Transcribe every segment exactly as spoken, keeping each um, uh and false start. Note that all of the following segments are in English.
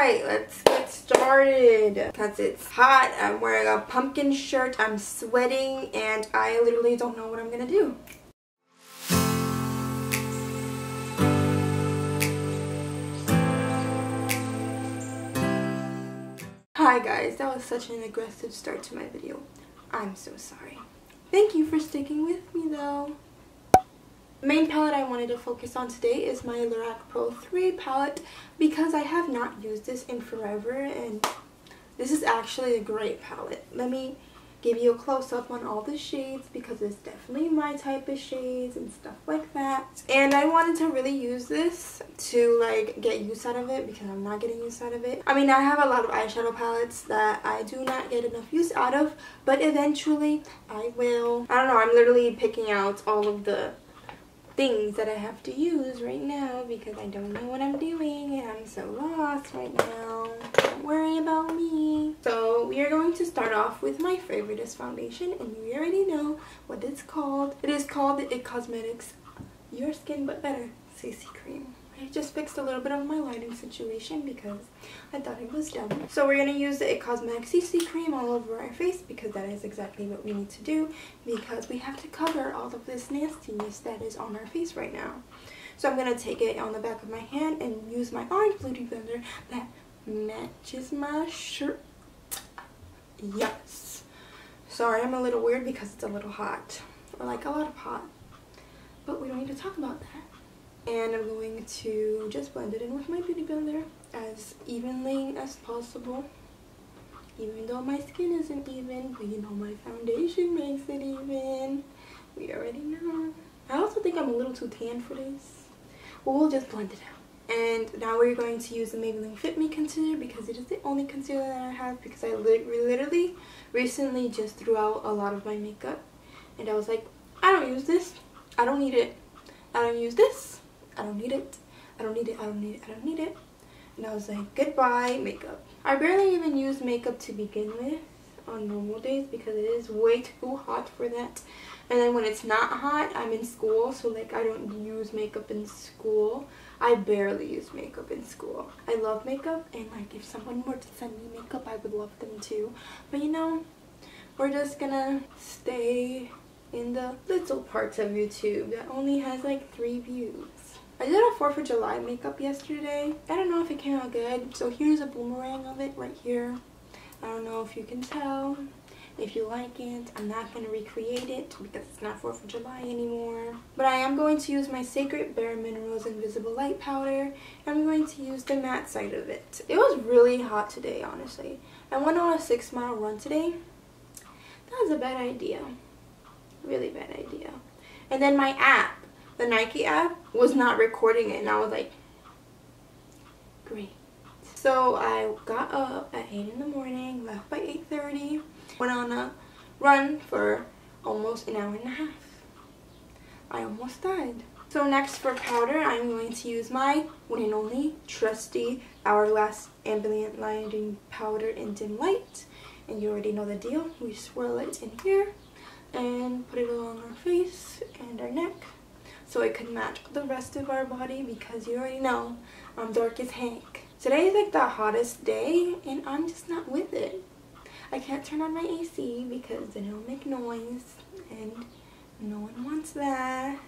right, let's get started because it's hot. I'm wearing a pumpkin shirt, I'm sweating, and I literally don't know what I'm gonna do. Hi guys, that was such an aggressive start to my video. I'm so sorry. Thank you for sticking with me though. The main palette I wanted to focus on today is my Lorac Pro three palette because I have not used this in forever, and this is actually a great palette. Let me give you a close-up on all the shades because it's definitely my type of shades and stuff like that. And I wanted to really use this to like get use out of it because I'm not getting use out of it. I mean, I have a lot of eyeshadow palettes that I do not get enough use out of, but eventually I will. I don't know, I'm literally picking out all of the things that I have to use right now because I don't know what I'm doing and I'm so lost right now. Don't worry about me. So we are going to start off with my favorite is foundation, and you already know what it's called. It is called It Cosmetics Your Skin But Better C C Cream. I just fixed a little bit of my lighting situation because I thought it was done. So we're going to use the It Cosmetics C C Cream all over our face because that is exactly what we need to do because we have to cover all of this nastiness that is on our face right now. So I'm going to take it on the back of my hand and use my orange beauty blender that matches my shirt. Yes. Sorry, I'm a little weird because it's a little hot. I like a lot of hot. But we don't need to talk about that. And I'm going to just blend it in with my beauty blender as evenly as possible. Even though my skin isn't even, but you know my foundation makes it even. We already know. I also think I'm a little too tan for this. But we'll just blend it out. And now we're going to use the Maybelline Fit Me concealer because it is the only concealer that I have because I literally recently just threw out a lot of my makeup. And I was like, I don't use this. I don't need it. I don't use this. I don't need it. I don't need it. I don't need it. I don't need it. And I was like, goodbye, makeup. I barely even use makeup to begin with on normal days because it is way too hot for that. And then when it's not hot, I'm in school, so like I don't use makeup in school. I barely use makeup in school. I love makeup, and like if someone were to send me makeup, I would love them too. But you know, we're just gonna stay in the little parts of YouTube that only has like three views. I did a fourth of July makeup yesterday. I don't know if it came out good. So here's a boomerang of it right here. I don't know if you can tell. If you like it, I'm not going to recreate it because it's not fourth of July anymore. But I am going to use my Sacred Bare Minerals Invisible Light Powder. I'm going to use the matte side of it. It was really hot today, honestly. I went on a six mile run today. That was a bad idea. Really bad idea. And then my app. The Nike app was not recording it, and I was like, great. So I got up at eight in the morning, left by eight thirty, went on a run for almost an hour and a half. I almost died. So next for powder, I'm going to use my one and only trusty Hourglass Ambient Lighting Powder in Dim Light. And you already know the deal. We swirl it in here and put it along our face and our neck, so it could match the rest of our body because you already know I'm dark as Hank. Today is like the hottest day and I'm just not with it. I can't turn on my A C because then it'll make noise and no one wants that.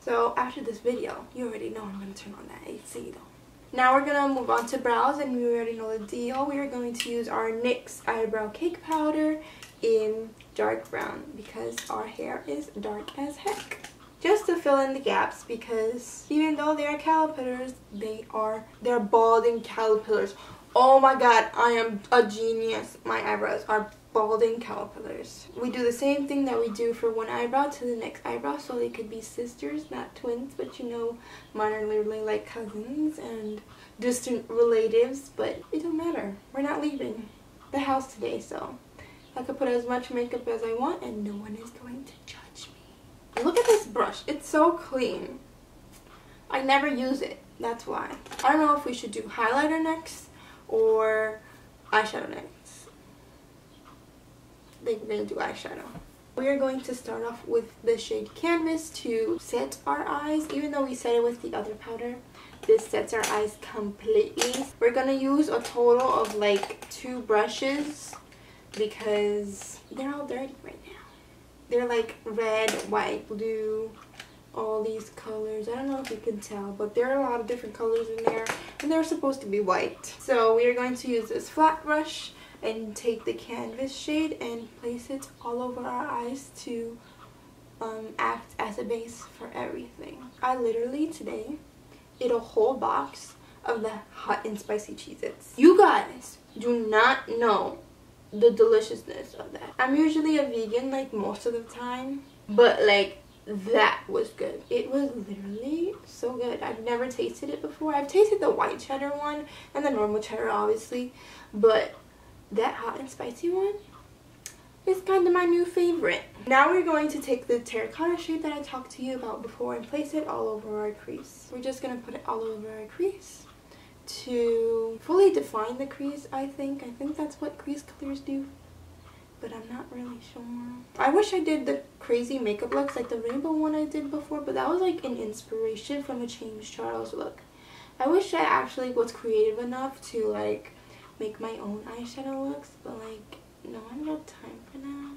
So after this video, you already know I'm gonna turn on that A C though. Now we're gonna move on to brows, and you already know the deal. We are going to use our NYX Eyebrow Cake Powder in dark brown because our hair is dark as heck. Just to fill in the gaps because even though they are caterpillars, they are they're balding caterpillars. Oh my god, I am a genius. My eyebrows are balding caterpillars. We do the same thing that we do for one eyebrow to the next eyebrow, so they could be sisters, not twins, but you know, mine are literally like cousins and distant relatives, but it don't matter. We're not leaving the house today, so I could put as much makeup as I want and no one is going to judge me. Look at this brush. It's so clean. I never use it. That's why. I don't know if we should do highlighter next or eyeshadow next. I think we're going to do eyeshadow. We are going to start off with the shade Canvas to set our eyes. Even though we set it with the other powder, This sets our eyes completely. We're gonna use a total of like two brushes because they're all dirty right now. They're like red, white, blue, all these colors. I don't know if you can tell, but there are a lot of different colors in there, and they're supposed to be white. So we are going to use this flat brush and take the canvas shade and place it all over our eyes to um, act as a base for everything. I literally today ate a whole box of the hot and spicy Cheez-Its. You guys do not know the deliciousness of that. I'm usually a vegan like most of the time, but like that was good. It was literally so good. I've never tasted it before. I've tasted the white cheddar one and the normal cheddar obviously, but that hot and spicy one is kind of my new favorite. Now we're going to take the terracotta shade that I talked to you about before and place it all over our crease. We're just going to put it all over our crease to fully define the crease, I think. I think that's what crease colors do, but I'm not really sure. I wish I did the crazy makeup looks like the rainbow one I did before, but that was like an inspiration from a James Charles look. I wish I actually was creative enough to like make my own eyeshadow looks, but like no, I don't have time for now.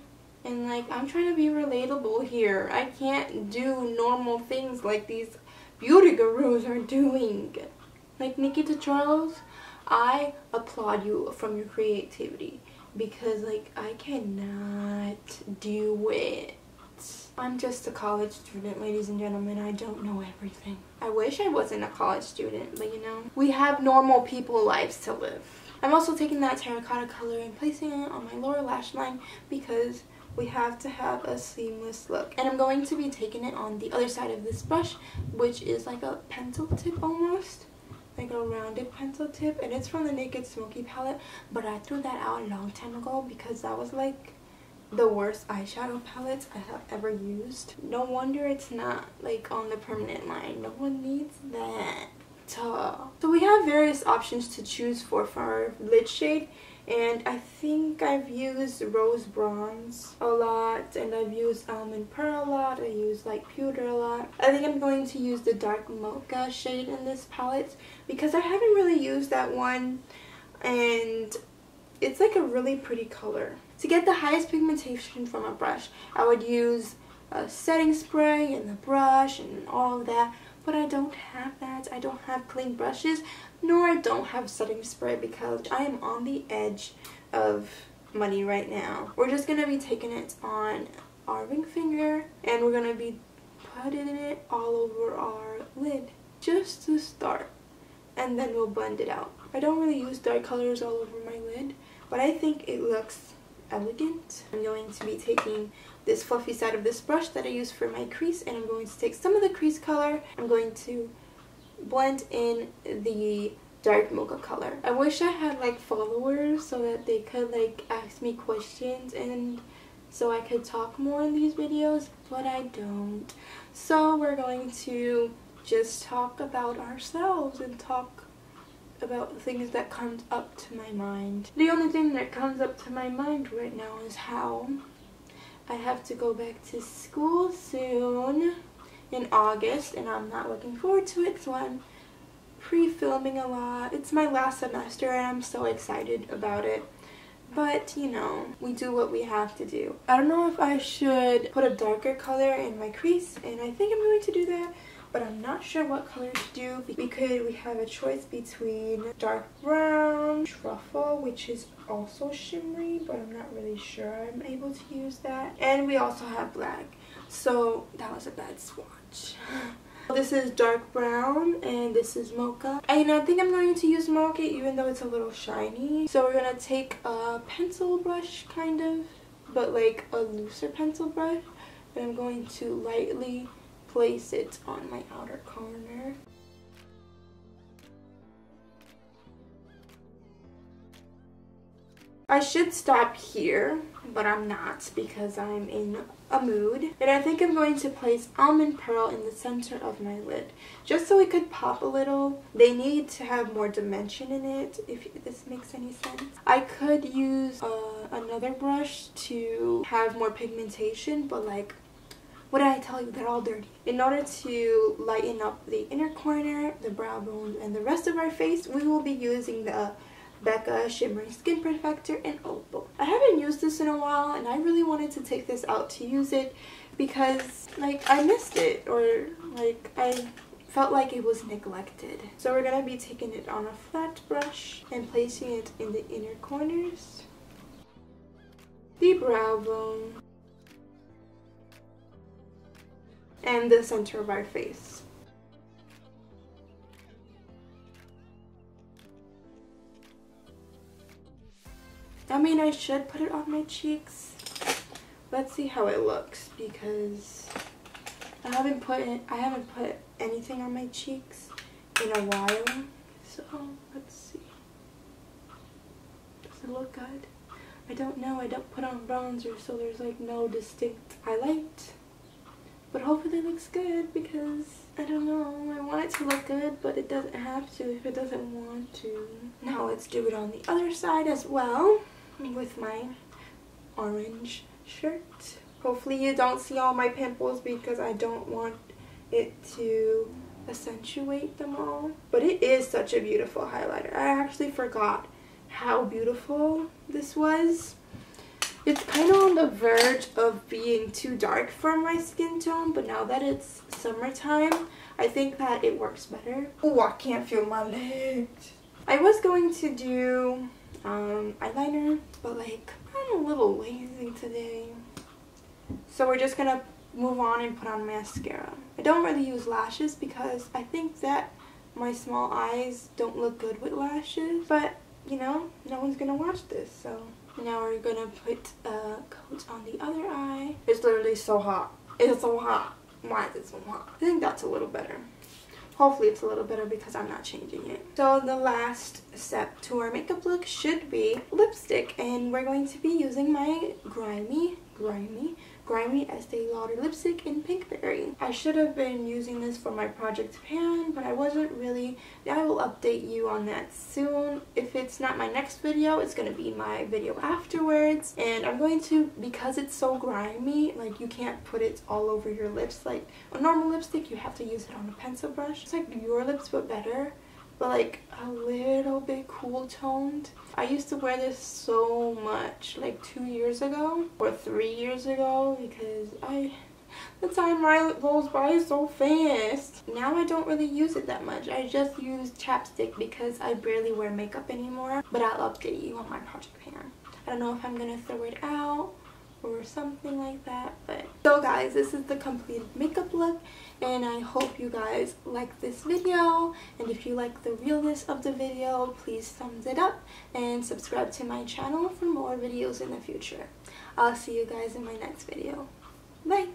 And like I'm trying to be relatable here. I can't do normal things like these beauty gurus are doing. Like Nikki DeCarlos, I applaud you from your creativity because like I cannot do it. I'm just a college student, ladies and gentlemen. I don't know everything. I wish I wasn't a college student, but you know, we have normal people lives to live. I'm also taking that terracotta color and placing it on my lower lash line because we have to have a seamless look. And I'm going to be taking it on the other side of this brush, which is like a pencil tip almost. Like a rounded pencil tip. And it's from the Naked Smokey palette, but I threw that out a long time ago because that was like the worst eyeshadow palettes I have ever used. No wonder it's not like on the permanent line. No one needs that. So we have various options to choose for for our lid shade, and I think I've used rose bronze a lot, and I've used almond pearl a lot, I use like pewter a lot. I think I'm going to use the dark mocha shade in this palette because I haven't really used that one, and it's like a really pretty color. To get the highest pigmentation from a brush, I would use a setting spray and the brush and all of that. But I don't have that. I don't have clean brushes, nor I don't have setting spray because I am on the edge of money right now. We're just gonna be taking it on our ring finger and we're gonna be putting it all over our lid just to start, and then we'll blend it out. I don't really use dark colors all over my lid, but I think it looks elegant. I'm going to be taking this fluffy side of this brush that I use for my crease, and I'm going to take some of the crease color. I'm going to blend in the dark mocha color. I wish I had like followers so that they could like ask me questions and so I could talk more in these videos, but I don't. So we're going to just talk about ourselves and talk about things that comes up to my mind. The only thing that comes up to my mind right now is how I have to go back to school soon in August, and I'm not looking forward to it, so I'm pre-filming a lot. It's my last semester and I'm so excited about it, but you know, we do what we have to do. I don't know if I should put a darker color in my crease, and I think I'm going to do that, but I'm not sure what color to do because we have a choice between dark brown, truffle, which is also shimmery, but I'm not really sure I'm able to use that. And we also have black, so that was a bad swatch. This is dark brown and this is mocha, and I think I'm going to use mocha even though it's a little shiny. So we're gonna take a pencil brush kind of, but like a looser pencil brush, and I'm going to lightly place it on my outer corner. I should stop here, but I'm not because I'm in a mood. And I think I'm going to place almond pearl in the center of my lid, just so it could pop a little. They need to have more dimension in it, if this makes any sense. I could use uh, another brush to have more pigmentation, but like What did I tell you? They're all dirty. In order to lighten up the inner corner, the brow bone, and the rest of our face, we will be using the Becca Shimmering Skin Perfector in Opal. I haven't used this in a while, and I really wanted to take this out to use it because, like, I missed it, or, like, I felt like it was neglected. So we're going to be taking it on a flat brush and placing it in the inner corners, the brow bone, and the center of our face. I mean, I should put it on my cheeks. Let's see how it looks, because I haven't put it, I haven't put anything on my cheeks in a while. So let's see. Does it look good? I don't know. I don't put on bronzer, so there's like no distinct highlight. But hopefully it looks good, because I don't know, I want it to look good, but it doesn't have to if it doesn't want to. Now let's do it on the other side as well with my orange shirt. Hopefully you don't see all my pimples, because I don't want it to accentuate them all. But it is such a beautiful highlighter. I actually forgot how beautiful this was. It's kind of on the verge of being too dark for my skin tone, but now that it's summertime, I think that it works better. Oh, I can't feel my legs. I was going to do um, eyeliner, but like, I'm a little lazy today. So we're just gonna move on and put on mascara. I don't really use lashes because I think that my small eyes don't look good with lashes, but you know, no one's gonna watch this, so. Now we're gonna put a coat on the other eye. It's literally so hot. It's so hot. Why is it so hot? I think that's a little better. Hopefully it's a little better because I'm not changing it. So the last step to our makeup look should be lipstick. And we're going to be using my grimy, grimy, grimy Estee Lauder lipstick in Pinkberry. I should have been using this for my Project Pan, but I wasn't really. I will update you on that soon. If it's not my next video, it's going to be my video afterwards. And I'm going to, because it's so grimy, like you can't put it all over your lips. Like a normal lipstick, you have to use it on a pencil brush. It's like your lips, but better. But like a little bit cool toned. I used to wear this so much, like two years ago or three years ago, because I, the time goes by so fast. Now I don't really use it that much. I just use chapstick because I barely wear makeup anymore. But I'll update you on my Project Pan. I don't know if I'm gonna throw it out or something like that, but so guys, this is the completed makeup look, and I hope you guys like this video. And if you like the realness of the video, please thumbs it up and subscribe to my channel for more videos in the future. I'll see you guys in my next video. Bye.